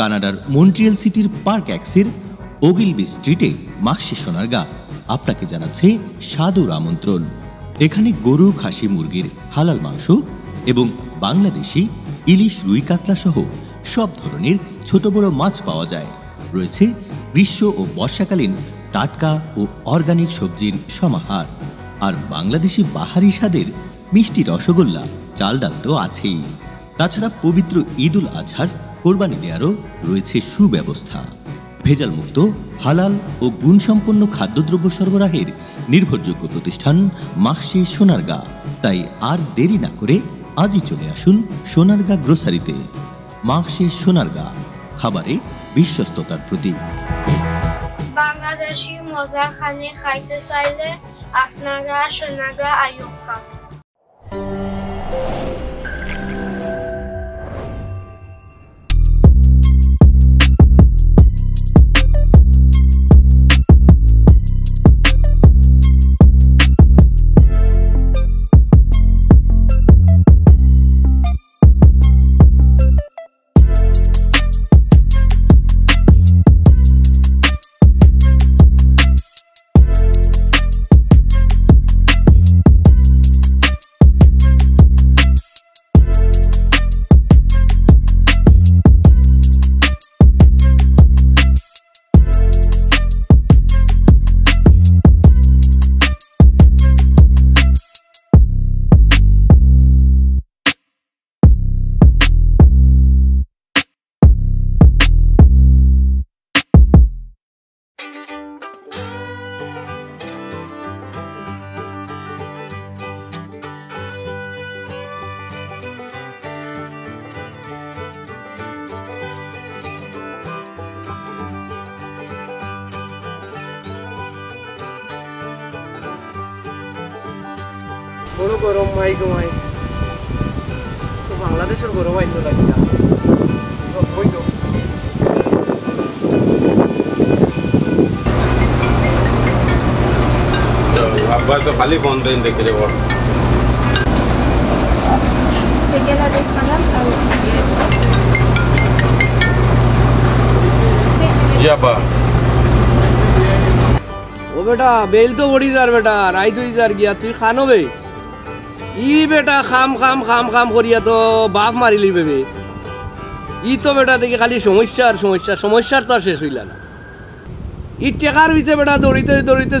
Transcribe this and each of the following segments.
কানাডার মন্ট্রিয়াল সিটির পার্ক অ্যাক্সের ওগিলবি স্ট্রিটে মাক্সি সোনারগা আপনাকে জানাচ্ছে সাদর আমন্ত্রণ। এখানে গরু, খাসি, মুরগির হালাল মাংস এবং বাংলাদেশি ইলিশ, রুই, কাতলা সহ সব ধরনের ছোট বড় মাছ পাওয়া যায়। রয়েছে গ্রীষ্ম ও বর্ষাকালীন টাটকা ও অর্গানিক সবজির সমাহার, আর বাংলাদেশি বাহারি স্বাদের মিষ্টি রসগোল্লা, চাল ডাল তো আছেই। তাছাড়া পবিত্র ঈদুল আজহার কোরবানি দেওয়ারও রয়েছে সুব্যবস্থা। ভেজালমুক্ত, হালাল ও গুণসম্পন্ন খাদ্যদ্রব্য সরবরাহের নির্ভরযোগ্য প্রতিষ্ঠান মাক্সি সোনারগা। তাই আর দেরি না করে আজই চলে আসুন সোনারগা গ্রোসারিতে। মাক্সি সোনারগা, খাবারে বিশ্বস্ততার প্রতীক। বাংলাদেশি মজা খানি খাইতে চাইলে আপনারা সোনারগা আয়োগ। গরু গরম ভাই গমাই তো বাংলাদেশের গরু ভাই তো লাগি না হইতো। আব্বা তো খালি ফোন দেন দেখে দেব। সেকেলা দেশ কানাল আর ইয়াবা ও বেটা বেল তো বড়ি যার বেটা রাই তুই যার গিয়া তুই খানোবে। ই বেটা খাম খাম খাম খাম করিয়া তো বাপ মারিলি বেবে। ই তো বেটা দেখি খালি সমস্যার তো আর শেষ হইলা না। ই টেকার হইছে বেটা দৌড়িতে দৌড়িতে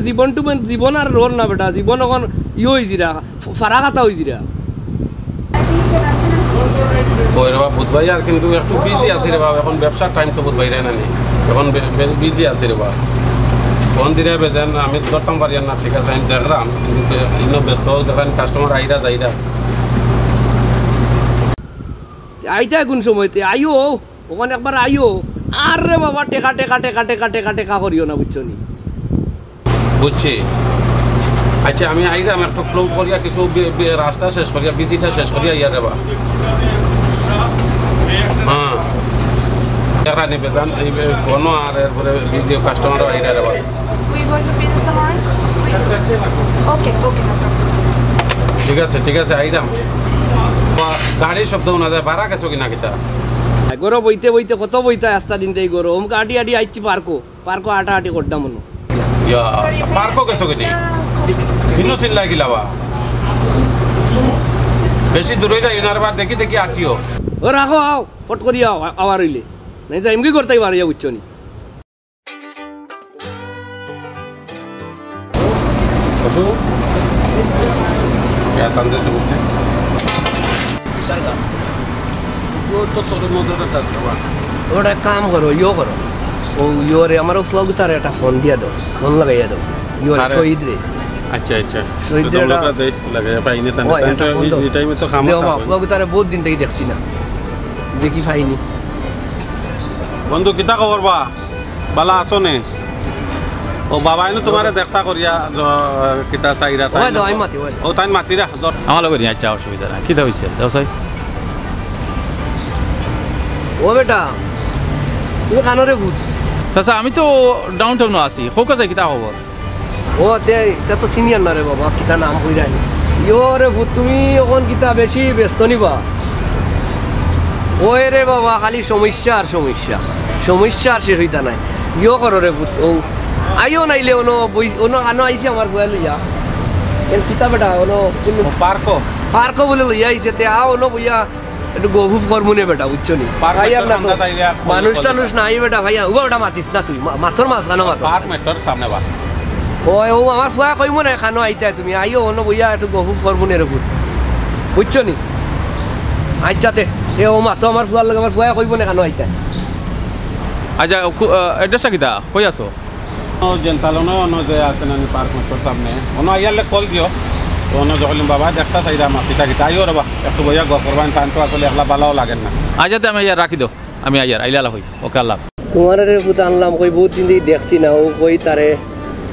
জীবন আর রোল না বেটা। জীবন এখন ই হইজিরা ফারা খাতা হইজিরা। বুধ ভাই আর কিন্তু একটু বিজি আছে রে বাপ। এখন ব্যবসার টাইম তো বুধ ভাই রে না নেই, এখন বিজি আছে রে বাপ। ফোন দিলে বেজেন আমি ধরতাম পারি না। ঠিক আছে আমি দেখলাম, কিন্তু ব্যস্ত দেখেন কাস্টমার আইরা যাইরা আইটা কোন সময় আইও ওখানে একবার আইও। আর রে বাবা টেকা টেকা টেকা টেকা টেকা টেকা করিও না, বুঝছো নি? বুঝছি। আচ্ছা আমি আইরাম একটু ক্লোজ করিয়া কিছু রাস্তা শেষ করিয়া বিজিটা শেষ করিয়া ইয়া দেবা। হ্যাঁ রানি বেদান এই ফোনও আর এরপরে বিজি কাস্টমার আইরা দেবা। ঠিক আছে ঠিক আছে আইরাম। গাড়ি শব্দ না যায় ভাড়া গেছো কিনা কিতা গরো বইতে বইতে কত বইতে আস্তা দিন দেই গরো। ওম কাটি আটি আইছি পার্কো পার্কো আটা আটি করডা মনো ইয়া পার্কো গেছো কিনি ভিন্ন চিল্লা গিলাবা বেশি দূরে যাই না আরবার দেখি দেখি আটিও ও রাখো আও ফট করি আও আবার হইলে নাই যাইম কি করতেই পারিয়া, বুঝছো নি? আসো এটা তান্দে চুপতে দাদা ও তো তোর মধ্যে কাজ করবা। ওটা কাম করো ইও করো ও ইও রে আমারও ফ্লগ তার এটা ফোন দিয়া দাও, ফোন লাগাইয়া দাও ইও রে শহীদ রে। আচ্ছা আচ্ছা শহীদ রে লাগাইয়া পাইনি তান তো এই টাইমে তো কাম দাও। ফ্লগ তারে বহুত দিন থেকে দেখছি না, দেখি পাইনি। বন্ধু কিতা খবর বা বালা আছো নে? ও বাবা এনে তোমার দেখা করিয়া কিতা চাইরা ও তাই মাতিরা আমার লোক। আচ্ছা অসুবিধা না কিতা হয়েছে ও বেটা তুমি কানরে ভূত চাচা? আমি তো ডাউন টাউনও আছি। হোক আছে কিতা খবর? ও তা তো সিনিয়র না রে বাবা, কিতা নাম কইরা ইয়ো রে ভূত। তুমি এখন কিতা বেশি ব্যস্ত নিবা ওই রে বাবা খালি সমস্যা আর সমস্যা সমস্যা আর শেষ হইতা নাই ইয়ো করো রে পুত ও আইও নাইলে ওনো ওনো আনো আইছে আমার ফুয়া লইয়া এন কিতা বেটা ওনো পার্কো পার্কো বলে লইয়া আইছে তে আ ওনো বুইয়া একটু গোভুফ করমুনে বেটা বুঝছো নি ভাই আর না মানুষ টানুষ নাই বেটা ভাইয়া ও বেটা মাতিস না তুই মাথর মাছ না মাথর পার্ক মেটর সামনে বা ওই ও আমার ফুয়া কইমু না খানো আইতা তুমি আইও ওনো বুইয়া একটু গোভুফ করমুনে রে পুত বুঝছো নি আইছাতে এ ও মা তো আমার ফুয়া লাগে আমার ফুয়া কইব না কেন আইতা আচ্ছা এড্রেসটা কিটা কই আছো ও জেনতালনো নো যে আছেন আমি পার্ক মতর সামনে ওনো আইলে কল দিও ওনো জগলিম বাবা একটা সাইডা মা পিতা কিটা আইও বাবা একটু বইয়া গফরবান শান্ত আসলে একলা ভালো লাগেন না আইজাতে আমি ইয়ার রাখি দাও আমি ইয়ার আইলালা হই ওকে আল্লাহ তোমার রে ফুতা আনলাম কই বহুত দিন ধরে দেখছি না ও কই তারে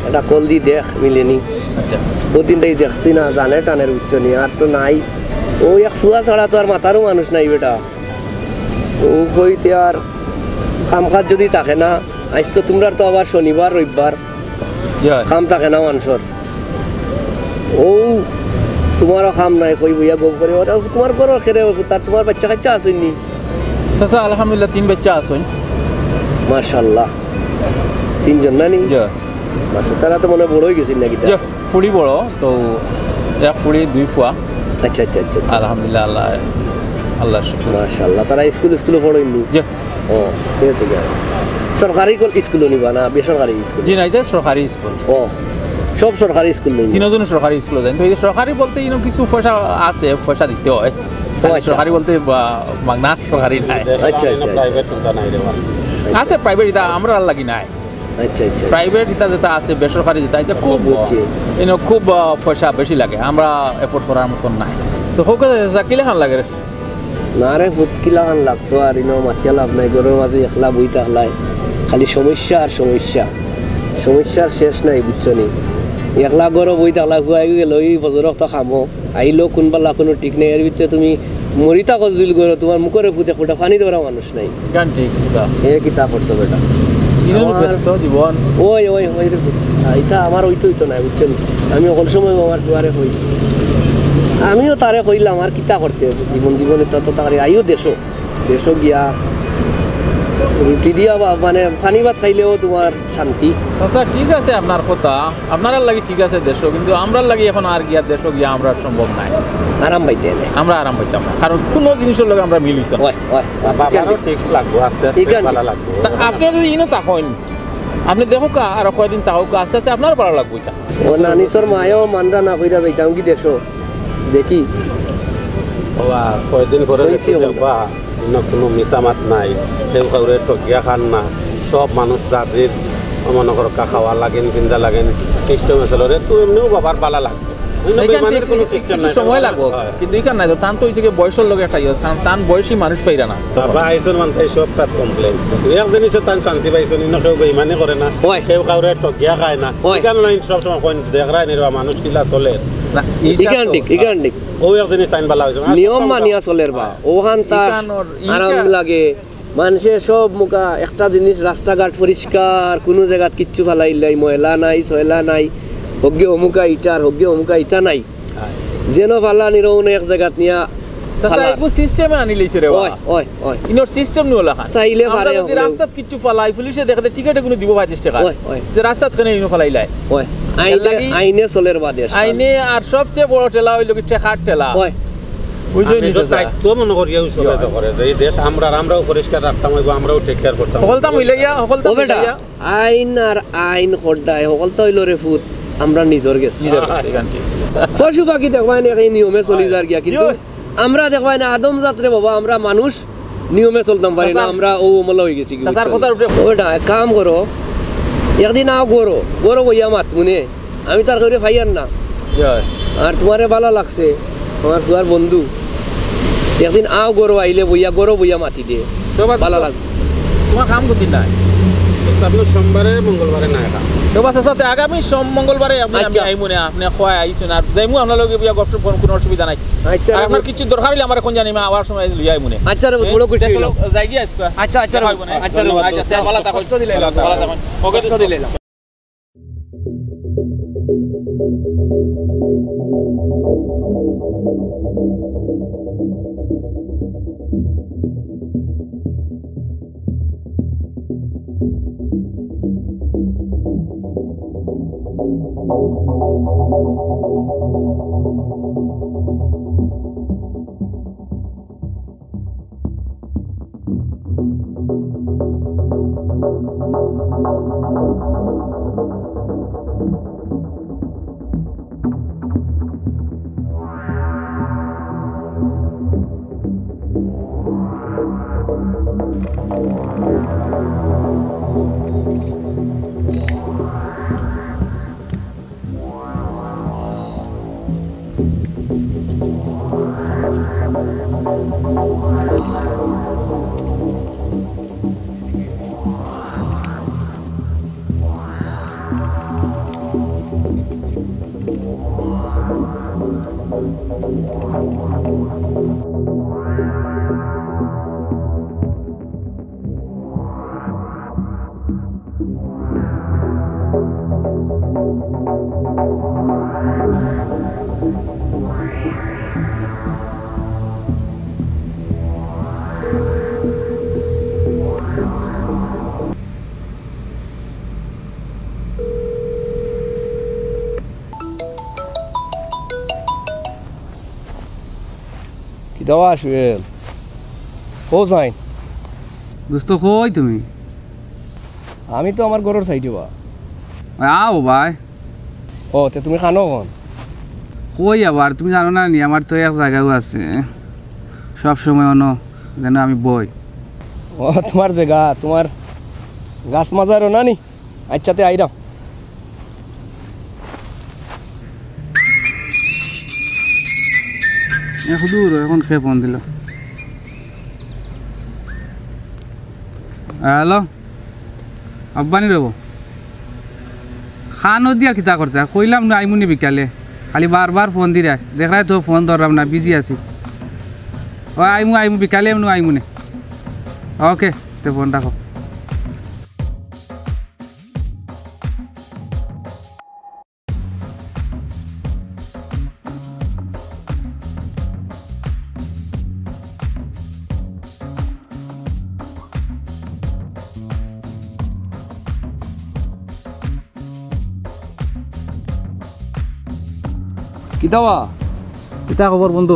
এটা কল দি দেখ মিলেনি আচ্ছা বহুত দিন ধরে দেখছি না জানে টানের উচ্চ নি আর তো নাই ও এক ফুয়া ছাড়া তো আর মাথারও মানুষ নাই বেটা ও কইতে আর কামকাজ যদি থাকে না আজ তো তোমরা তো আবার শনিবার রবিবার কাম থাকে না মানুষের ও তোমারও কাম নাই কই বইয়া গপ করে ওটা তোমার ঘরের খেরে তার তোমার বাচ্চা কাচ্চা আসুন নি চাচা আলহামদুলিল্লাহ 3 বাচ্চা আসুন মাশাআল্লাহ 3 জন না নি মাশাআল্লাহ তারা তো মনে বড় হই গেছিল নাকি তা ফুড়ি বড় তো এক ফুড়ি 2 ফুয়া আচ্ছা আচ্ছা আচ্ছা আলহামদুলিল্লাহ আল্লাহ আল্লাহ শুকর মাশাআল্লাহ তারা স্কুলে পড়াই নি ও ঠিক আছে সরকারি স্কুল নিবা না বেসরকারি স্কুল জি না এটা সরকারি স্কুল ও সব সরকারি স্কুল নেই তিনজন সরকারি স্কুলে যান তো এই সরকারি বলতে ইনো কিছু পয়সা আছে পয়সা দিতে হয় সরকারি বলতে মাগনা সরকারি নাই আচ্ছা আচ্ছা প্রাইভেট তো নাই রে আছে প্রাইভেট এটা আমরা আর লাগি নাই আচ্ছা আচ্ছা প্রাইভেট এটা যেটা আছে বেসরকারি যেটা এটা খুব হচ্ছে ইনো খুব পয়সা বেশি লাগে আমরা এফোর্ড করার মত নাই তো হোক জাকিলে হান লাগে না রে ফুটকিলা হান লাগতো আর ইনো মাথিয়া লাভ নাই গরম আছে একলা বইতা হলাই খালি সমস্যা আর সমস্যা সমস্যার শেষ নাই বুঝছো নি একলা গরম বইতা হলাই হুয়াই গেল ওই বজরক তো খামো আইলো কোনবেলা কোনো ঠিক নেই এর ভিতরে তুমি মরিতা কজিল গরো তোমার মুখরে ফুটে ফোটা পানি দেওয়ার মানুষ নাই গান ঠিক স্যার এ কি তা করতে বেটা আমিও তারে কইলাম আর কিতা করতে জীবন জীবনে তত তারে আইও দেশ গিয়া রুটি দিয়া মানে পানি ভাত খাইলেও তোমার শান্তি আচ্ছা ঠিক আছে আপনার কথা আপনার লাগি ঠিক আছে দেশ কিন্তু আমরা লাগি এখন আর গিয়া দেশ গিয়া আমরা সম্ভব নাই আরাম পাইতে নাই আমরা আরাম পাইতাম না কারণ কোনো জিনিসের লগে আমরা মিলিত হয় হয় বাবারও ঠিক লাগবো আস্তে আস্তে ভালো লাগবো আপনি যদি ইনো তাকন আপনি দেখো কা আর কয়দিন তাও কা আস্তে আস্তে আপনার ভালো লাগবো এটা ও নানিসর মায়ও মানরা না কইরা যাইতাম কি দেশ দেখি বাবা কয়দিন করে বাবা ইনো কোনো মিসামাত নাই কেউ কাউরে তো গিয়া খান না সব মানুষ জাতির মনে করো কা খাওয়া লাগেন কিনা লাগেন সিস্টেম চলরে তো এমনিও বাবার পালা লাগবে সময় লাগবো কিন্তু ইকান নাই তো তান তো হইছে বয়সের লোক একটাই তান বয়সী মানুষ পাইরা না বাবা আইসন মানে সব তার কমপ্লেন এক জিনিস তান শান্তি পাইছেন ইনো কেউ বেইমানি করে না কেউ কাউরে তো গিয়া খায় না ইকান নাই সব সময় কোন দেখরা নিরবা মানুষ কিলা চলে ইগান্ডিক ও এক দিন টাইম বালা হইছে নিয়ম মানিয়া চলের বা ওহান তার আরাম লাগে মানুষে সব মুকা একটা জিনিস রাস্তাঘাট পরিষ্কার কোন জায়গা কিচ্ছু ফালাইলাই ময়লা নাই সয়লা নাই হগে অমুকা ইটার হগে অমুকা ইটা নাই যেন ফালা নিরও এক জায়গা নিয়া সাসা একো সিস্টেমে আনি লইছে রে ওই ওই ওই ইনোর সিস্টেম নলা সাইলে পারে যদি রাস্তাত কিচ্ছু ফালাই পুলিশে দেখতে টিকেটে কোনো দিব 25 টাকা যে রাস্তাত কেন ইনো ফালাইলাই ওই আইনে চলের বাদে আইনে আর সবচেয়ে বড় টেলা হইল কি টেকার টেলা ওই বুঝই নি স্যার তাই তো মন করিয়া উসলে তো করে এই দেশ আমরা আমরাও পরিষ্কার রাখতাম হইবো আমরাও টেক কেয়ার করতাম হলতা হইলা গিয়া হলতা হইলা গিয়া আইন আর আইন খড়দায় হলতা হইল রে ফুট আমরা নিজর গেছি এখানটি ফশু বাকি দেখবা না এই নিয়মে চলি যার গিয়া কিন্তু আমরা দেখবাই না আদম যাত্রে বাবা আমরা মানুষ নিয়মে চলতাম পারি না আমরা ও মলা হয়ে গেছি ওটা কাম করো একদিন আও গরো গরো বইয়া মাত মনে আমি তার করে ফাইয়ার না আর তোমারে ভালো লাগছে আমার সুয়ার বন্ধু একদিন আও গরো আইলে বইয়া গরো বইয়া মাতি দিয়ে ভালো লাগবে তোমার কাম করতে নাই সোমবারে মঙ্গলবারে না সাথে আগামী সোম মঙ্গলবারে আপনি খোয়া আইসুন আর যাইমু আপনার লগে বিয়া গপ কোনো অসুবিধা নাই আচ্ছা আপনার কিছু দরকার হইলে আমার কোন জানি মা আবার সময় লই আই মনে আচ্ছা রে বড় কইছে যাই গিয়া আজকে আচ্ছা আচ্ছা হইব না আচ্ছা আচ্ছা স্যার ভালো থাকো তো দিলাইলা ভালো থাকো ওকে তো দিলাইলা Doash will. Hozain. Gusto hoy to me. Ami to amar goror side ba. Wow, bhai. Oh, te tumi khano kon. Hoy abar tumi jano na ni amar to ek jagao ache. Sob shomoy ono jeno ami boy. Oh, tomar jaga, tomar gas mazaro na ni. Accha te airao. I don't know what to do. Hello? What do you do? I don't know. Kitawa, kita kabar bondo.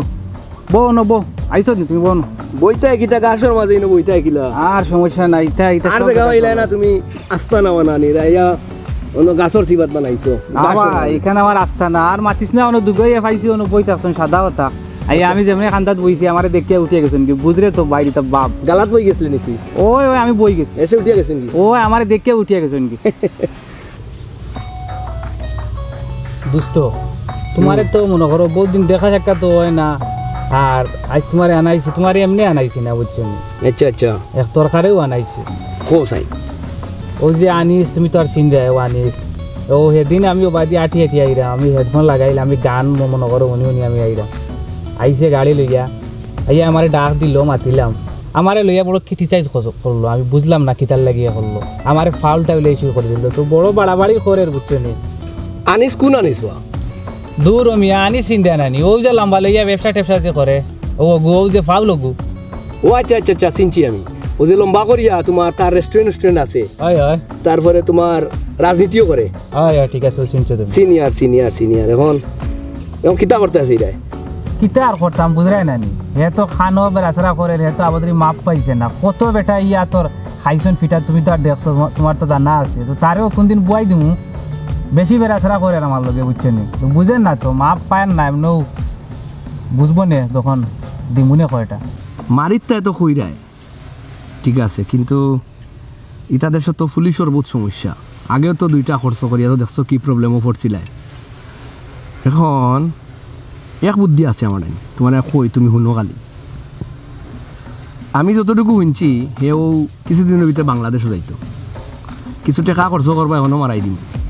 Bono bo, aisod ni tumi bono. Boita kita gashor mazai no boita kila. Aar samosha na kita. Aar se gawai lai na tumi astana banani raya. Ono gashor sibat banaiso. Awa, ikana war astana. Aar matisna ono dugai faisi ono boita son shada hota. Aya ami jemne khandat boiti amare dekya utiya gesun ki budre to baili tab bab. Galat boi gesle niki. Oy oy ami boi ges. Ese utiya gesun ki. Oy amare dekya utiya gesun ki. Dosto. तुम्हारे तो मुनोखरो बहुत दिन देखा जाका तो है ना और आज तुम्हारे अनाइसी तुम्हारे हमने अनाइसी ना बच्चों में अच्छा अच्छा एक तोर खरे हुआ अनाइसी कौन सा वो जी अनीस तुम्ही तोर सीन रहे वो अनीस वो है दिन हम यो बादी आठी आठी आई रहा हमी हेडफोन लगाई ला हमी गान मुनोखरो होनी होनी हमी आई रहा आई से गाड़ी लिया आया हमारे डाक दिलो मातिला हमारे लोया बड़ो क्रिटिसाइज करलो हमी बुझलाम ना किताल लगिया करलो हमारे फाउल टाइल इशू कर दिलो तो बड़ो बड़ाबाड़ी खोरे बच्चों ने अनीस कौन अनीस हुआ दूर में आनी सिंधे नानी वो जो लंबा लोग या वेबसाइट एप्स ऐसे करे वो जो फाव लोगों वो अच्छा अच्छा अच्छा सिंची हमी वो जो लंबा कोरिया तुम्हार तार रेस्टोरेंट रेस्टोरेंट आसे आय आय तार फरे तुम्हार राजनीतियों करे आय आय ठीक है सो सिंचो तुम सीनियर सीनियर सीनियर कौन यम किताब पढ़ता है सीधा किताब पढ़ता हम बुद्रा नानी ये तो खानों पर असरा करे ये तो आप उधरी माप पाई से ना खोतो बेटा ये आतोर हाईसन फिटा तुम्हीं तो देख सो तुम्हार तो जाना आसे तो तारे वो कुंदिन बुआई दूँ बेशी बेरा सरा कोरे ना मालूम है बच्चे ने तो बुझे ना तो माप पायन ना इमनो बुझ बने जोखन दिमुने कोटा मारित्ता तो खुई रहा है ठीक है से किंतु इतादे शो तो फुली शोर बहुत समस्या आगे तो दूसरा खोर्सो करिया तो दक्षो की प्रॉब्लमों फोर्सी लाए लेकिन एक बुद्धि आसे हमारे ने तुम्हारे खोई तुम्ही हुनो गाली आमी जो तो डुगु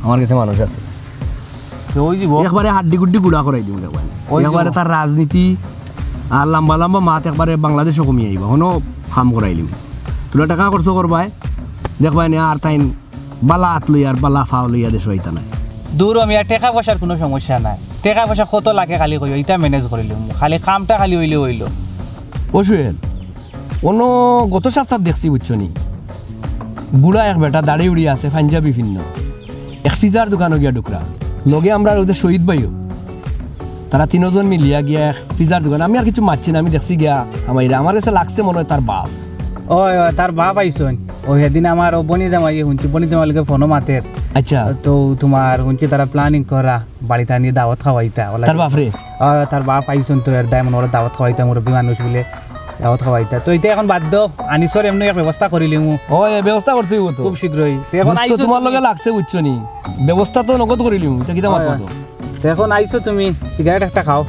हमारे कैसे मानो जैसे तो वही जी वो एक बारे हाथ डिगुड़ी गुड़ा को रही थी मुझे वो एक बारे तार राजनीति आर लंबा लंबा मात एक बारे बांग्लादेश को मियाई बा होनो खाम को रही ली तू लड़का कहाँ कर सो कर बाए देख बाए ने आर ताइन बालात लो यार बालाफाव लो यार देश वही तना दूर हम यार टेका वशर कुनो समस्या ना टेका वशर खोतो लाके खाली कोई इतना मैनेज कर लियो खाली काम टा खाली हुई लो हुई लो वो शुरू उन्हों गोतो शाफ्ता देख सी बच्चों ने बुरा एक बेटा दाढ़ी उड़ी आसे फंजाबी फिन्नो एक फिजार दुकानों की डुकरा লগে আমরা ওই যে শহীদ ভাইও তারা তিনজন মিলিয়া গিয়া পিজার দোকান আমি আর কিছু মাছি না আমি দেখছি গিয়া আমার কাছে লাগছে মনে হয় তার বাপ ওই তার বাপ আইসন ওই দিন আমার বনি জামাই হুঞ্চি বনি জামাইকে ফোনও মাতে আচ্ছা তো তোমার হুঞ্চি তারা প্ল্যানিং করা বাড়িতে নিয়ে দাওয়াত খাওয়াইতা তার বাপ রে তার বাপ আইসন তো এর ডায়মন্ড ওরা দাওয়াত খাওয়াইতা মুরব্বী মানুষ বলে দাওয়াত খাওয়াইতা তো এটা এখন বাদ দাও আনিসর এমনি এক ব্যবস্থা করিলি ওই ব্যবস্থা করতে হইব তো খুব শীঘ্রই তোমার লগে লাগছে বুঝছো নি ব্যবস্থা তো নগদ করিলি এটা কিটা মাত মাতো এখন আইসো তুমি সিগারেট একটা খাও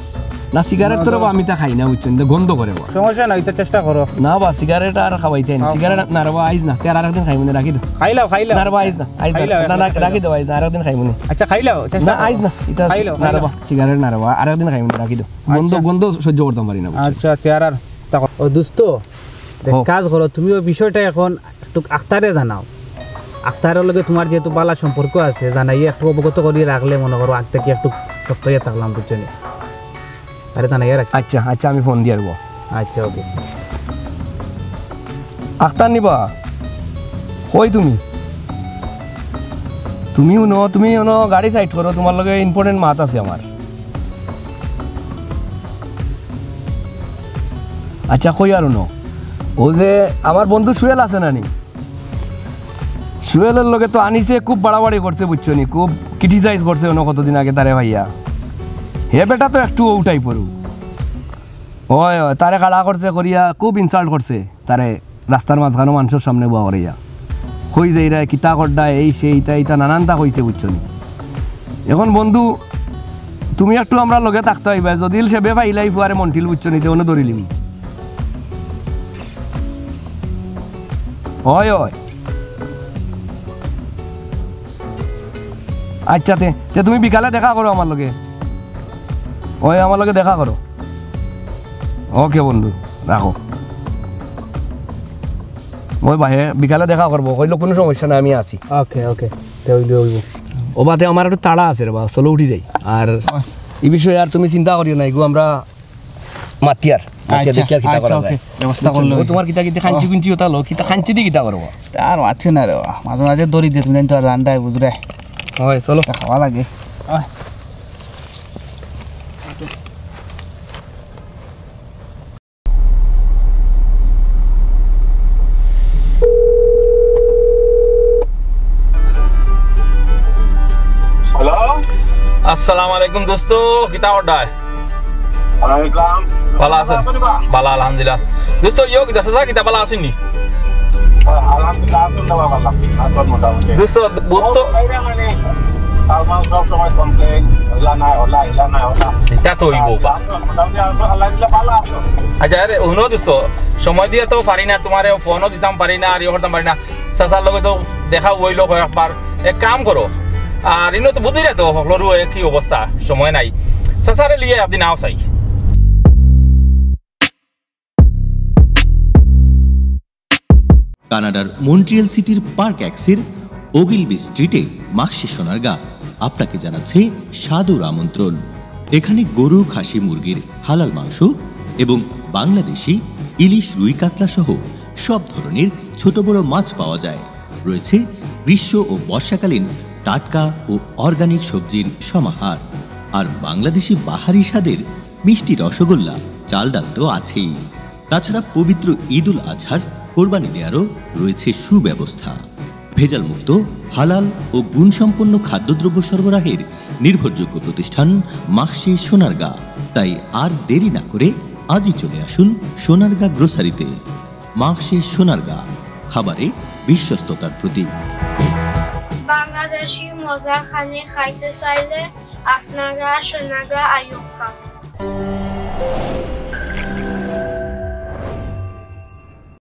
না সিগারেট তো আমি তা খাই না বুঝছেন গন্ধ করে সমস্যা নাই তো চেষ্টা করো না বা সিগারেট আর খাওয়াইতে না সিগারেট না রে আইজ না তেরা আরেকদিন খাইব না রাখি দাও খাইলাও খাইলাও না রে আইজ না আইজ না রাখি দাও আইজ আরেকদিন খাইব না আচ্ছা খাইলাও চেষ্টা আইজ না এটা খাইলাও না রে সিগারেট না রে আরেকদিন খাইব না রাখি দাও গন্ধ সহ্য করতে পারি না আচ্ছা তেরা ও দোস্ত কাজ করো তুমি ওই বিষয়টা এখন একটু আখতারে জানাও আখতারের লগে তোমার যেহেতু বালা সম্পর্ক আছে জানাই একটু অবগত করিয়ে রাখলে মনে করো আগ থেকে একটু সপ্তাহে থাকলাম বুঝছেন আরে জানাই রাখ আচ্ছা আচ্ছা আমি ফোন দিয়ে আসবো আচ্ছা ওকে আখতার নিবা কই তুমি তুমি গাড়ি সাইড করো তোমার লগে ইম্পর্টেন্ট মাত আছে আমার আচ্ছা কই আর নো ও যে আমার বন্ধু সুয়েল আছে না নি সুয়েলের লগে তো আনিসে খুব বাড়াবাড়ি করছে বুঝছো নি খুব ক্রিটিসাইজ করছে অন্য কতদিন আগে তারে ভাইয়া হে বেটা তো একটু ওটাই পড়ু ওই তারে কাড়া করছে করিয়া খুব ইনসাল্ট করছে তারে রাস্তার মাঝখানো মানুষের সামনে বোয়া করিয়া হই যাই রা কিতা করডা এই সেইটা এইটা নানানটা হয়েছে বুঝছো নি এখন বন্ধু তুমি একটু আমরা লগে থাকতে হইবা যদি সে বে পাইলাই ফুয়ারে মন্টিল বুঝছো নিতে অন্য ধরিলিমি ওই ওই আচ্ছা তে তুমি বিকালে দেখা করো আমার লগে ওই আমার লগে দেখা করো ওকে বন্ধু রাখো ওই ভাই বিকালে দেখা করবো হইলো কোনো সমস্যা না আমি আসি ওকে ওকে ও বাতে আমার একটু তাড়া আছে রে বা চলো উঠি যাই আর এই বিষয়ে আর তুমি চিন্তা করিও না এগুলো আমরা মাতিয়ার আর আছে না রে মাঝে মাঝে দড়ি দিয়ে তুমি জানি তো আর রান্নায় বুঝলে হয় চলো খাওয়া লাগে আসসালামু আলাইকুম দোস্ত কিতা অর্ডার ওয়ালাইকুম ভালো আছেন ভালো আলহামদুলিল্লাহ দোস্ত ইয়ো কিতা সাজা কিতা ভালো আছেন নি আলহামদুলিল্লাহ আছেন না ভালো আছেন মোটামুটি দোস্ত বহুত মানে আমার সব সময় কমপ্লেইন ওলা না এটা তো হইবো মোটামুটি আলহামদুলিল্লাহ ভালো আছেন আচ্ছা আরে ওনো দোস্ত সময় দিয়ে তো পারি না তোমারে ফোনও দিতাম পারি না আর ইও করতাম পারি না সাজার লগে তো দেখা হইলো একবার এক কাম করো আর ইনো তো বুঝি না তো হলরু কি অবস্থা সময় নাই সাসারে লিয়ে আপনি নাও চাই কানাডার মন্ট্রিয়াল সিটির পার্ক অ্যাক্সের ওগিলবি স্ট্রিটে মাক্সি সোনারগা আপনাকে জানাচ্ছে সাদর আমন্ত্রণ এখানে গরু খাসি মুরগির হালাল মাংস এবং বাংলাদেশি ইলিশ রুই কাতলা সহ সব ধরনের ছোট বড় মাছ পাওয়া যায় রয়েছে গ্রীষ্ম ও বর্ষাকালীন টাটকা ও অর্গানিক সবজির সমাহার আর বাংলাদেশি বাহারি স্বাদের মিষ্টি রসগোল্লা চাল ডাল তো আছেই তাছাড়া পবিত্র ঈদুল আজহার কোরবানি দেওয়ারও রয়েছে সুব্যবস্থা ভেজালমুক্ত হালাল ও গুণসম্পন্ন খাদ্যদ্রব্য সরবরাহের নির্ভরযোগ্য প্রতিষ্ঠান মাক্সি সোনারগা তাই আর দেরি না করে আজই চলে আসুন সোনারগা গ্রোসারিতে মাক্সি সোনারগা খাবারে বিশ্বস্ততার প্রতীক বাংলাদেশি মজা খানি খাইতে চাইলে আপনারা সোনারগা আয়োগ